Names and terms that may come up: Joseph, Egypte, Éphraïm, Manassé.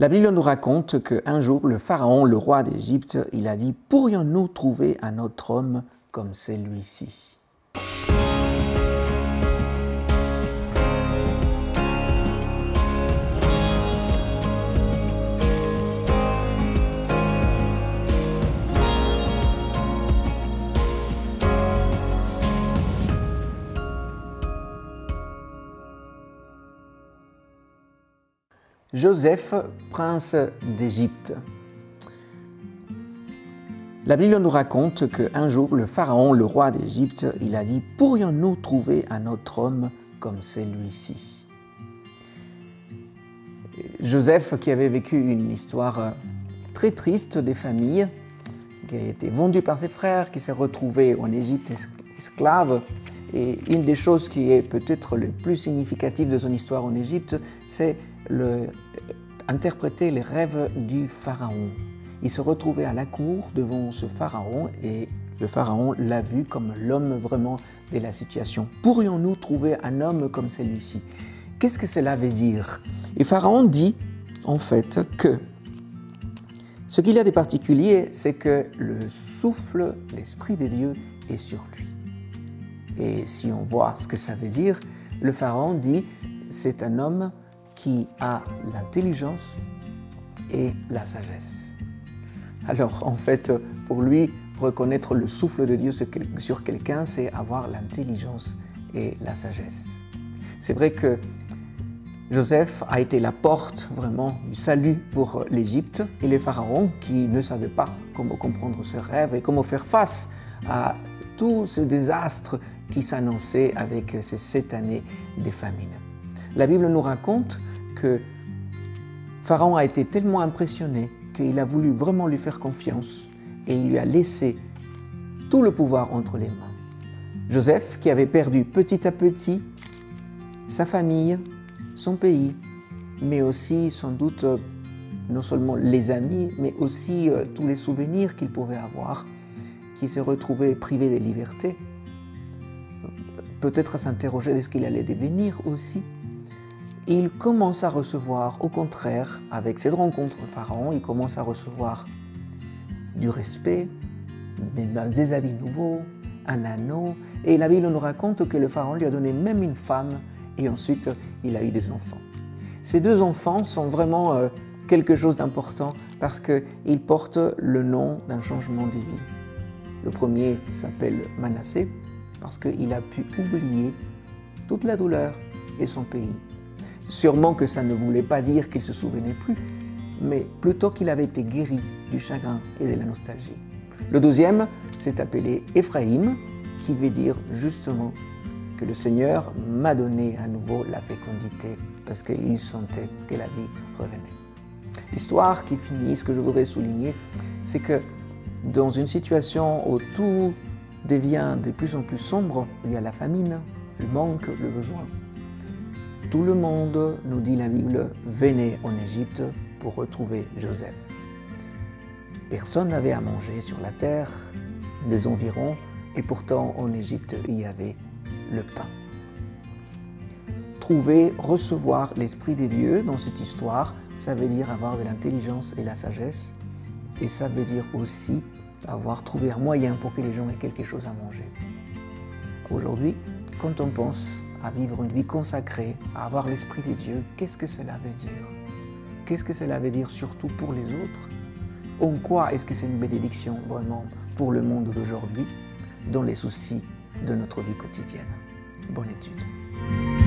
La Bible nous raconte qu'un jour, le Pharaon, le roi d'Égypte, il a dit « Pourrions-nous trouver un autre homme comme celui-ci » Joseph, prince d'Égypte. La Bible nous raconte qu'un jour, le Pharaon, le roi d'Égypte, il a dit « Pourrions-nous trouver un autre homme comme celui-ci » Joseph, qui avait vécu une histoire très triste des familles, qui a été vendu par ses frères, qui s'est retrouvé en Égypte esclave, et une des choses qui est peut-être le plus significative de son histoire en Égypte, c'est interpréter les rêves du pharaon. Il se retrouvait à la cour devant ce pharaon et le pharaon l'a vu comme l'homme vraiment de la situation. Pourrions-nous trouver un homme comme celui-ci? Qu'est-ce que cela veut dire? Et pharaon dit en fait que ce qu'il a de particulier, c'est que le souffle, l'esprit de Dieu est sur lui. Et si on voit ce que ça veut dire, le pharaon dit c'est un homme qui a l'intelligence et la sagesse. Alors en fait, pour lui, reconnaître le souffle de Dieu sur quelqu'un, c'est avoir l'intelligence et la sagesse. C'est vrai que Joseph a été la porte vraiment du salut pour l'Égypte et les pharaons qui ne savaient pas comment comprendre ce rêve et comment faire face à tout ce désastre qui s'annonçait avec ces 7 années de famine. La Bible nous raconte que Pharaon a été tellement impressionné qu'il a voulu vraiment lui faire confiance et il lui a laissé tout le pouvoir entre les mains. Joseph, qui avait perdu petit à petit sa famille, son pays, mais aussi sans doute non seulement les amis, mais aussi tous les souvenirs qu'il pouvait avoir, qui se retrouvait privé de liberté, peut-être à s'interroger de ce qu'il allait devenir aussi. Il commence à recevoir, au contraire, avec cette rencontre au pharaon, il commence à recevoir du respect, des habits nouveaux, un anneau. Et la Bible nous raconte que le pharaon lui a donné même une femme et ensuite il a eu des enfants. Ces 2 enfants sont vraiment quelque chose d'important parce qu'ils portent le nom d'un changement de vie. Le premier s'appelle Manassé parce qu'il a pu oublier toute la douleur et son pays. Sûrement que ça ne voulait pas dire qu'il se souvenait plus, mais plutôt qu'il avait été guéri du chagrin et de la nostalgie. Le 2e s'est appelé Éphraïm, qui veut dire justement que le Seigneur m'a donné à nouveau la fécondité, parce qu'il sentait que la vie revenait. L'histoire qui finit, ce que je voudrais souligner, c'est que dans une situation où tout devient de plus en plus sombre, il y a la famine, le manque, le besoin. Tout le monde, nous dit la Bible, venait en Égypte pour retrouver Joseph. Personne n'avait à manger sur la terre, des environs, et pourtant en Égypte, il y avait le pain. Trouver, recevoir l'Esprit des dieux dans cette histoire, ça veut dire avoir de l'intelligence et la sagesse. Et ça veut dire aussi avoir trouvé un moyen pour que les gens aient quelque chose à manger. Aujourd'hui, quand on pense à vivre une vie consacrée, à avoir l'Esprit de Dieu, qu'est-ce que cela veut dire? Qu'est-ce que cela veut dire surtout pour les autres? En quoi est-ce que c'est une bénédiction vraiment pour le monde d'aujourd'hui, dans les soucis de notre vie quotidienne? Bonne étude.